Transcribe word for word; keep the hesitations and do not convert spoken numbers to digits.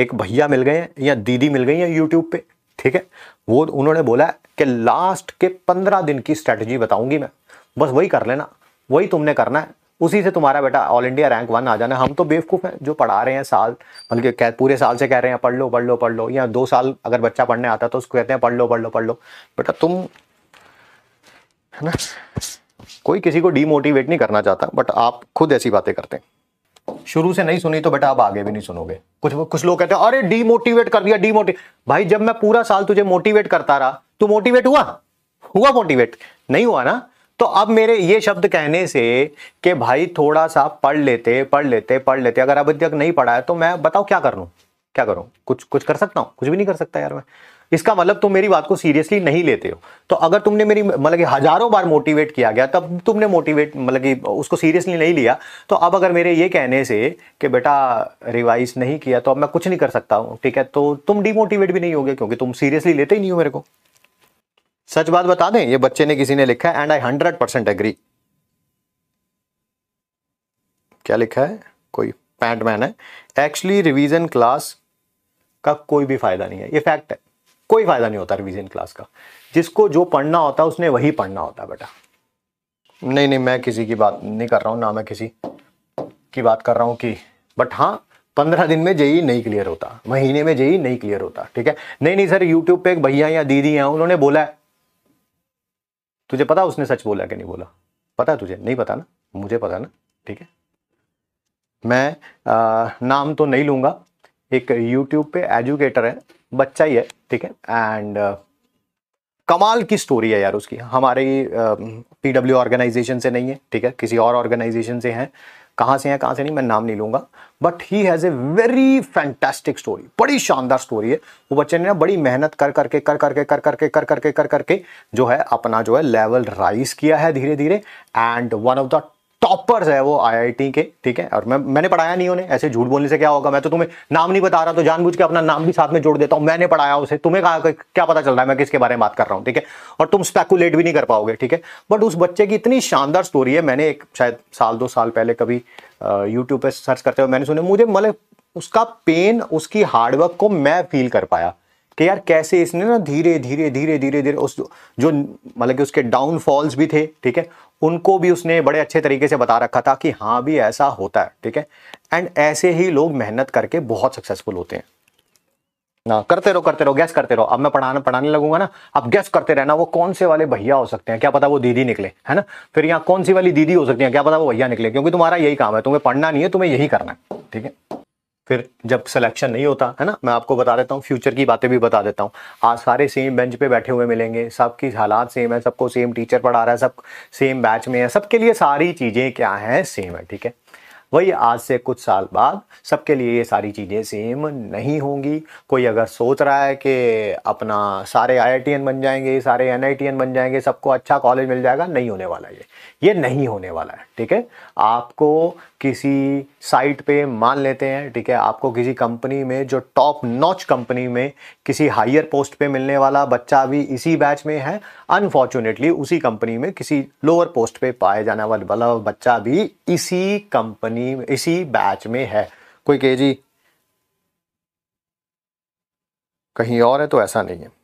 एक भैया मिल गए हैं या दीदी मिल गई है यूट्यूब पे, ठीक है, वो उन्होंने बोला कि लास्ट के पंद्रह दिन की स्ट्रैटेजी बताऊंगी मैं, बस वही कर लेना, वही तुमने करना है, उसी से तुम्हारा बेटा ऑल इंडिया रैंक वन आ जाना। हम तो बेवकूफ़ हैं जो पढ़ा रहे हैं साल, बल्कि पूरे साल से कह रहे हैं पढ़ लो पढ़ लो पढ़ लो, या दो साल अगर बच्चा पढ़ने आता है तो उसको कहते हैं पढ़ लो पढ़ लो पढ़ लो। बेटा तुम है ना, कोई किसी को डीमोटिवेट नहीं करना चाहता, बट आप खुद ऐसी बातें करते हैं। शुरू से नहीं सुनी तो बेटा आप आगे भी नहीं सुनोगे। कुछ कुछ लोग कहते हैं अरे डीमोटिवेट कर दिया, डीमोटिवेट। भाई जब मैं पूरा साल तुझे मोटिवेट करता रहा, तू मोटिवेट हुआ? हुआ मोटिवेट? नहीं हुआ ना। तो अब मेरे ये शब्द कहने से कि भाई थोड़ा सा पढ़ लेते पढ़ लेते पढ़ लेते, अगर अभी तक नहीं पढ़ा है तो मैं बताओ क्या कर लूँ, क्या करूँ? कुछ कुछ कर सकता हूँ? कुछ भी नहीं कर सकता यार मैं। इसका मतलब तुम मेरी बात को सीरियसली नहीं लेते हो। तो अगर तुमने मेरी मतलब कि हजारों बार मोटिवेट किया गया तब तुमने मोटिवेट मतलब कि उसको सीरियसली नहीं लिया, तो अब अगर मेरे ये कहने से कि बेटा रिवाइज नहीं किया तो अब मैं कुछ नहीं कर सकता हूँ, ठीक है, तो तुम डीमोटिवेट भी नहीं होगे क्योंकि तुम सीरियसली लेते ही नहीं हो मेरे को। सच बात बता दें, ये बच्चे ने किसी ने लिखा है and I hundred percent agree. क्या लिखा है? कोई पैंट मैन है। एक्चुअली रिवीजन क्लास का कोई भी फायदा नहीं है, ये फैक्ट है। कोई फायदा नहीं होता रिवीजन क्लास का, जिसको जो पढ़ना होता है उसने वही पढ़ना होता है बेटा। नहीं नहीं, मैं किसी की बात नहीं कर रहा हूँ, ना मैं किसी की बात कर रहा हूँ कि, बट हाँ पंद्रह दिन में जेई नहीं क्लियर होता, महीने में जेई नहीं क्लियर होता, ठीक है। नहीं नहीं सर, यूट्यूब पे एक भैया या दीदी हैं उन्होंने बोला है। तुझे पता उसने सच बोला कि नहीं बोला? पता है तुझे? नहीं पता ना, मुझे पता ना, ठीक है। मैं आ, नाम तो नहीं लूँगा, एक यूट्यूब पे एजुकेटर है, बच्चा ही है, ठीक है, एंड uh, कमाल की स्टोरी है यार उसकी। हमारे पी डब्ल्यू ऑर्गेनाइजेशन से नहीं है, ठीक है, किसी और ऑर्गेनाइजेशन से हैं, कहाँ से हैं कहाँ से नहीं मैं नाम नहीं लूँगा, but he has a very fantastic story, बड़ी शानदार स्टोरी है। वो बच्चे ने ना बड़ी मेहनत कर करके कर करके कर करके कर करके कर करके जो है अपना जो है लेवल राइज किया है धीरे धीरे, and one of the toppers है वो आई आई टी के, ठीक है। और मैं मैंने पढ़ाया नहीं उन्हें, ऐसे झूठ बोलने से क्या होगा, मैं तो तुम्हें नाम नहीं बता रहा तो जानबूझ के अपना नाम भी साथ में जोड़ देता हूँ, मैंने पढ़ाया उसे, तुम्हें कहा क्या पता चल रहा है मैं किसके बारे में बात कर रहा हूँ, ठीक है, और तुम स्पेकुलेट भी नहीं कर पाओगे, ठीक है। बट उस बच्चे की इतनी शानदार स्टोरी है, मैंने एक शायद साल दो साल पहले कभी यूट्यूब पर सर्च करते हुए मैंने सुने, मुझे मतलब उसका पेन, उसकी हार्डवर्क को मैं फील कर पाया कि यार कैसे इसने ना धीरे धीरे धीरे धीरे धीरे उस जो मतलब कि उसके डाउनफॉल्स भी थे, ठीक है, उनको भी उसने बड़े अच्छे तरीके से बता रखा था कि हाँ भी ऐसा होता है, ठीक है। एंड ऐसे ही लोग मेहनत करके बहुत सक्सेसफुल होते हैं ना। करते रहो करते रहो, गैस करते रहो। अब मैं पढ़ाना पढ़ाने लगूंगा ना, अब गैस करते रहना वो कौन से वाले भैया हो सकते हैं, क्या पता वो दीदी निकले, है ना, फिर यहाँ कौन सी वाली दीदी हो सकती है, क्या पता वो भैया निकले, क्योंकि तुम्हारा यही काम है, तुम्हें पढ़ना नहीं है, तुम्हें यही करना है, ठीक है। फिर जब सिलेक्शन नहीं होता है ना, मैं आपको बता देता हूँ, फ्यूचर की बातें भी बता देता हूँ। आज सारे सेम बेंच पे बैठे हुए मिलेंगे, सबकी हालात सेम है, सबको सेम टीचर पढ़ा रहा है, सब सेम बैच में है, सबके लिए सारी चीज़ें क्या हैं सेम है, ठीक है। वही आज से कुछ साल बाद सबके लिए ये सारी चीज़ें सेम नहीं होंगी। कोई अगर सोच रहा है कि अपना सारे आई आई टी एन बन जाएंगे, सारे एन आई टी एन बन जाएंगे, सबको अच्छा कॉलेज मिल जाएगा, नहीं होने वाला ये ये नहीं होने वाला है, ठीक है। आपको किसी साइट पे मान लेते हैं, ठीक है, आपको किसी कंपनी में जो टॉप नॉच कंपनी में किसी हायर पोस्ट पे मिलने वाला बच्चा भी इसी बैच में है, अनफॉर्चुनेटली उसी कंपनी में किसी लोअर पोस्ट पे पाए जाने वाला बच्चा भी इसी कंपनी इसी बैच में है। कोई कहे जी कहीं और है तो ऐसा नहीं है।